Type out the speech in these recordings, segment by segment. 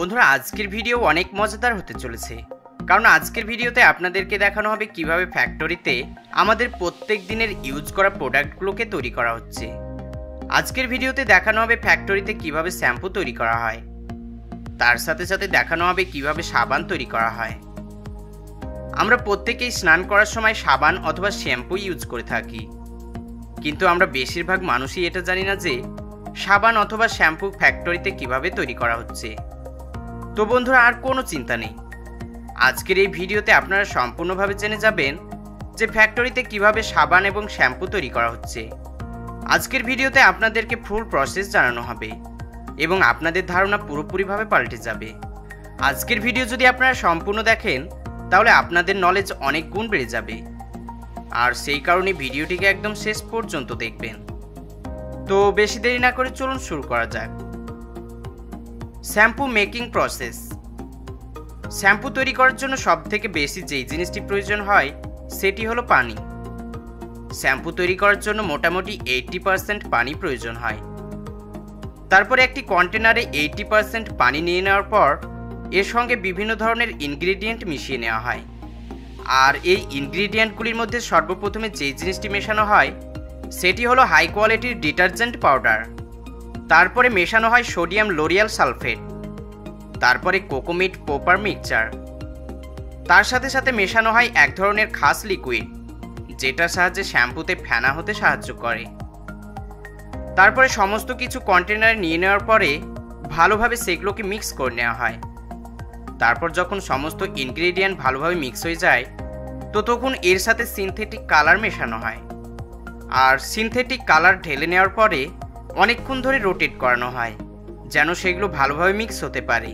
বন্ধুরা আজকের ভিডিও অনেক মজাদার হতে চলেছে কারণ আজকের ভিডিওতে আপনাদেরকে দেখানো হবে কিভাবে ফ্যাক্টরিতে আমাদের প্রত্যেক দিনের ইউজ করা প্রোডাক্টগুলোকে তৈরি করা হচ্ছে। আজকের ভিডিওতে দেখানো হবে ফ্যাক্টরিতে কিভাবে শ্যাম্পু তৈরি করা হয়, তার সাথে সাথে দেখানো হবে কিভাবে সাবান তৈরি করা হয়। আমরা প্রত্যেকেই স্নান করার সময় সাবান অথবা শ্যাম্পু ইউজ করে থাকি, কিন্তু আমরা বেশিরভাগ মানুষই এটা জানি না যে সাবান অথবা শ্যাম্পু ফ্যাক্টরিতে কিভাবে তৈরি করা হচ্ছে। তো বন্ধুরা আর কোনো চিন্তা নেই, আজকের এই ভিডিওতে আপনারা সম্পূর্ণভাবে জেনে যাবেন যে ফ্যাক্টরিতে কিভাবে সাবান এবং শ্যাম্পু তৈরি করা হচ্ছে। আজকের ভিডিওতে আপনাদেরকে ফুল প্রসেস জানানো হবে এবং আপনাদের ধারণা পুরোপুরিভাবে পাল্টে যাবে। আজকের ভিডিও যদি আপনারা সম্পূর্ণ দেখেন তাহলে আপনাদের নলেজ অনেক গুণ বেড়ে যাবে, আর সেই কারণে ভিডিওটিকে একদম শেষ পর্যন্ত দেখবেন। তো বেশি দেরি না করে চলুন শুরু করা যাক। Shampoo making process. শ্যাম্পু তৈরি করার জন্য সবথেকে বেশি যেই জিনিসটি প্রয়োজন হয় সেটি হলো পানি। শ্যাম্পু তৈরি করার জন্য মোটামুটি 80% পানি প্রয়োজন হয়। তারপরে একটি কন্টেনারে 80% পানি নিয়ে নেওয়ার পর এর সঙ্গে বিভিন্ন ধরনের ইনগ্রিডিয়েন্ট মিশিয়ে নেওয়া হয়। আর এই ইনগ্রিডিয়েন্টগুলির মধ্যে সর্বপ্রথমে যে জিনিসটি মেশানো হয় সেটি হলো হাই কোয়ালিটির ডিটারজেন্ট পাউডার। তারপরে মেশানো হয় সোডিয়াম লোরিয়াল সালফেট, তারপরে কোকোমিট পোপার মিক্সচার। তার সাথে সাথে মেশানো হয় এক ধরনের খাস লিকুইড যেটার সাহায্যে শ্যাম্পুতে ফেনা হতে সাহায্য করে। তারপরে সমস্ত কিছু কন্টেনারে নিয়ে নেওয়ার পরে ভালোভাবে সেগুলোকে মিক্স করে নেওয়া হয়। তারপর যখন সমস্ত ইনগ্রিডিয়েন্ট ভালোভাবে মিক্স হয়ে যায় তো তখন এর সাথে সিনথেটিক কালার মেশানো হয়। আর সিনথেটিক কালার ঢেলে নেওয়ার পরে অনেকক্ষণ ধরে রোটেট করানো হয় যেন সেগুলো ভালোভাবে মিক্স হতে পারে।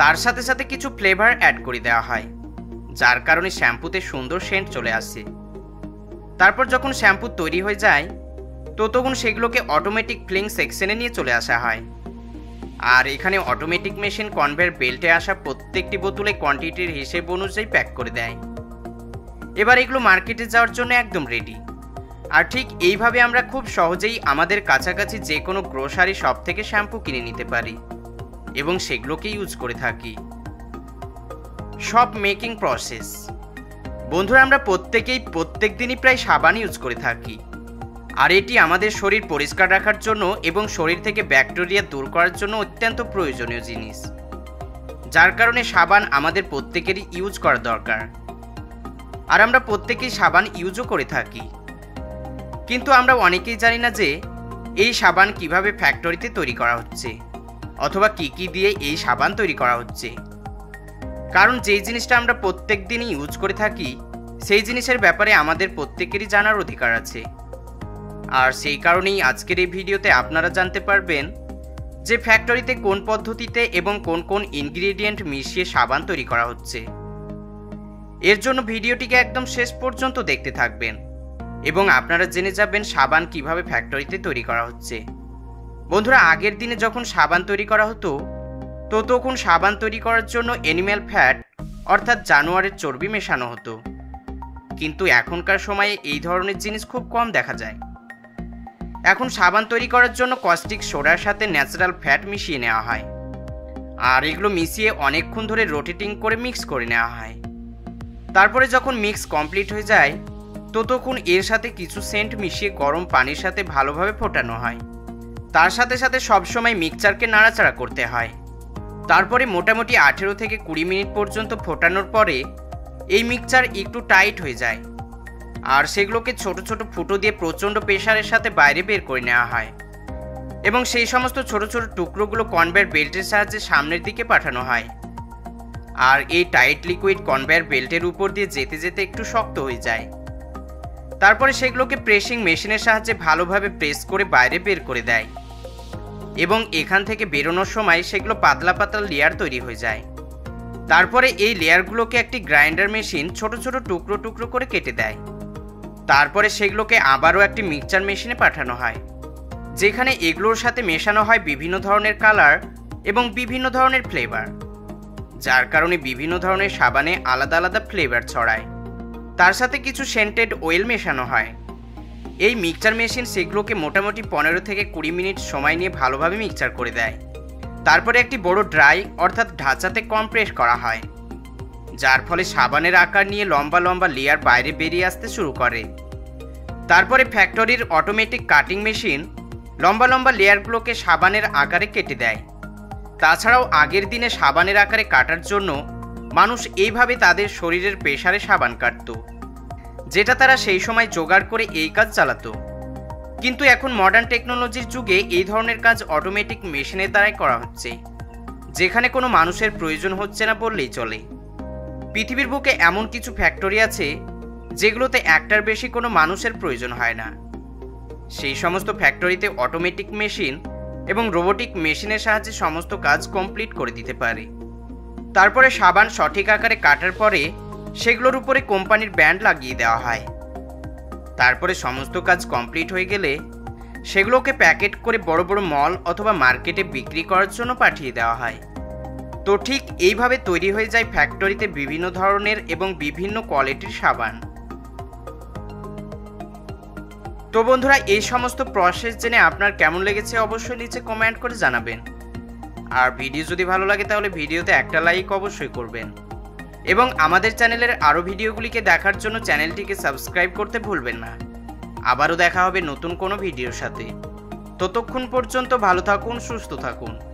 তার সাথে সাথে কিছু ফ্লেভার অ্যাড করে দেওয়া হয় যার কারণে শ্যাম্পুতে সুন্দর সেন্ট চলে আসে। তারপর যখন শ্যাম্পু তৈরি হয়ে যায় তো তখন সেগুলোকে অটোমেটিক ফ্লিং সেকশনে নিয়ে চলে আসা হয়। আর এখানে অটোমেটিক মেশিন কনভেয়ার বেল্টে আসা প্রত্যেকটি বোতলে কোয়ান্টিটির হিসেব অনুযায়ী প্যাক করে দেয়। এবার এগুলো মার্কেটে যাওয়ার জন্য একদম রেডি। আর ঠিক এইভাবে আমরা খুব সহজেই আমাদের কাছাকাছি যে কোনো গ্রোসারি শপ থেকে শ্যাম্পু কিনে নিতে পারি এবং সেগুলোকে ইউজ করে থাকি। সব মেকিং প্রসেস। বন্ধুরা আমরা প্রত্যেকেই প্রত্যেক দিনই প্রায় সাবান ইউজ করে থাকি, আর এটি আমাদের শরীর পরিষ্কার রাখার জন্য এবং শরীর থেকে ব্যাকটেরিয়া দূর করার জন্য অত্যন্ত প্রয়োজনীয় জিনিস, যার কারণে সাবান আমাদের প্রত্যেকেরই ইউজ করা দরকার। আর আমরা প্রত্যেকেই সাবান ইউজও করে থাকি, কিন্তু আমরা অনেকেই জানি না যে এই সাবান কিভাবে ফ্যাক্টরিতে তৈরি করা হচ্ছে অথবা কী দিয়ে এই সাবান তৈরি করা হচ্ছে। কারণ যেই জিনিসটা আমরা প্রত্যেক দিনই ইউজ করে থাকি সেই জিনিসের ব্যাপারে আমাদের প্রত্যেকেরই জানার অধিকার আছে। আর সেই কারণেই আজকের এই ভিডিওতে আপনারা জানতে পারবেন যে ফ্যাক্টরিতে কোন পদ্ধতিতে এবং কোন কোন ইনগ্রিডিয়েন্ট মিশিয়ে সাবান তৈরি করা হচ্ছে। এর জন্য ভিডিওটিকে একদম শেষ পর্যন্ত দেখতে থাকবেন এবং আপনারা জেনে যাবেন সাবান কিভাবে ফ্যাক্টরিতে তৈরি করা হচ্ছে। বন্ধুরা আগের দিনে যখন সাবান তৈরি করা হতো তো তখন সাবান তৈরি করার জন্য অ্যানিম্যাল ফ্যাট অর্থাৎ জানোয়ারের চর্বি মেশানো হতো, কিন্তু এখনকার সময়ে এই ধরনের জিনিস খুব কম দেখা যায়। এখন সাবান তৈরি করার জন্য কস্টিক সোডার সাথে ন্যাচারাল ফ্যাট মিশিয়ে নেওয়া হয়, আর এগুলো মিশিয়ে অনেকক্ষণ ধরে রোটেটিং করে মিক্স করে নেওয়া হয়। তারপরে যখন মিক্স কমপ্লিট হয়ে যায় তো তখন এর সাথে কিছু সেন্ট মিশিয়ে গরম পানির সাথে ভালোভাবে ফোটানো হয়। তার সাথে সাথে সবসময় মিক্সচারকে নাড়াচাড়া করতে হয়। তারপরে মোটামুটি 18 থেকে 20 মিনিট পর্যন্ত ফোটানোর পরে এই মিক্সচার একটু টাইট হয়ে যায়, আর সেগুলোকে ছোট ছোট ফুটো দিয়ে প্রচণ্ড প্রেশারের সাথে বাইরে বের করে নেওয়া হয় এবং সেই সমস্ত ছোট ছোট টুকরোগুলো কনভেয়ার বেল্টের সাহায্যে সামনের দিকে পাঠানো হয়। আর এই টাইট লিকুইড কনভেয়ার বেল্টের উপর দিয়ে যেতে যেতে একটু শক্ত হয়ে যায়। তারপরে সেগুলোকে প্রেসিং মেশিনের সাহায্যে ভালোভাবে প্রেস করে বাইরে বের করে দেয় এবং এখান থেকে বেরোনোর সময় সেগুলো পাতলা পাতলা লেয়ার তৈরি হয়ে যায়। তারপরে এই লেয়ারগুলোকে একটি গ্রাইন্ডার মেশিন ছোট ছোট টুকরো টুকরো করে কেটে দেয়। তারপরে সেগুলোকে আবারও একটি মিক্সচার মেশিনে পাঠানো হয় যেখানে এগুলোর সাথে মেশানো হয় বিভিন্ন ধরনের কালার এবং বিভিন্ন ধরনের ফ্লেভার, যার কারণে বিভিন্ন ধরনের সাবানে আলাদা আলাদা ফ্লেভার ছড়ায়। তার সাথে কিছু সেন্টেড অয়েল মেশানো হয়। এই মিক্সচার মেশিন সেগুলোকে মোটামুটি 15 থেকে 20 মিনিট সময় নিয়ে ভালোভাবে মিক্সচার করে দেয় তারপরে একটি বড় ড্রাই অর্থাৎ ঢাঁচাতে কম্প্রেস করা হয়, যার ফলে সাবানের আকার নিয়ে লম্বা লম্বা লেয়ার বাইরে বেরিয়ে আসতে শুরু করে। তারপরে ফ্যাক্টরির অটোমেটিক কাটিং মেশিন লম্বা লম্বা লেয়ারগুলোকে সাবানের আকারে কেটে দেয়। তাছাড়াও আগের দিনে সাবানের আকারে কাটার জন্য মানুষ এইভাবে তাদের শরীরের প্রেসারে সাবান কাটত, যেটা তারা সেই সময় জোগাড় করে এই কাজ চালাতো। কিন্তু এখন মডার্ন টেকনোলজির যুগে এই ধরনের কাজ অটোমেটিক মেশিনের দ্বারাই করা হচ্ছে, যেখানে কোনো মানুষের প্রয়োজন হচ্ছে না বললেই চলে। পৃথিবীর বুকে এমন কিছু ফ্যাক্টরি আছে যেগুলোতে একটার বেশি কোনো মানুষের প্রয়োজন হয় না। সেই সমস্ত ফ্যাক্টরিতে অটোমেটিক মেশিন এবং রোবোটিক মেশিনের সাহায্যে সমস্ত কাজ কমপ্লিট করে দিতে পারে। তারপরে সাবান সঠিক আকারে কাটার পরে সেগুলোর উপরে কোম্পানির ব্যান্ড লাগিয়ে দেওয়া হয়। তারপরে সমস্ত কাজ কমপ্লিট হয়ে গেলে সেগুলোকে প্যাকেট করে বড় বড় মল অথবা মার্কেটে বিক্রি করার জন্য পাঠিয়ে দেওয়া হয়। তো ঠিক এইভাবে তৈরি হয়ে যায় ফ্যাক্টরিতে বিভিন্ন ধরনের এবং বিভিন্ন কোয়ালিটির সাবান। তো বন্ধুরা, এই সমস্ত প্রসেস জেনে আপনার কেমন লেগেছে অবশ্যই নিচে কমেন্ট করে জানাবেন। আর ভিডিও যদি ভালো লাগে তাহলে ভিডিওতে একটা লাইক অবশ্যই করবেন এবং আমাদের চ্যানেলের আরও ভিডিওগুলিকে দেখার জন্য চ্যানেলটিকে সাবস্ক্রাইব করতে ভুলবেন না। আবারও দেখা হবে নতুন কোনো ভিডিওর সাথে। ততক্ষণ পর্যন্ত ভালো থাকুন, সুস্থ থাকুন।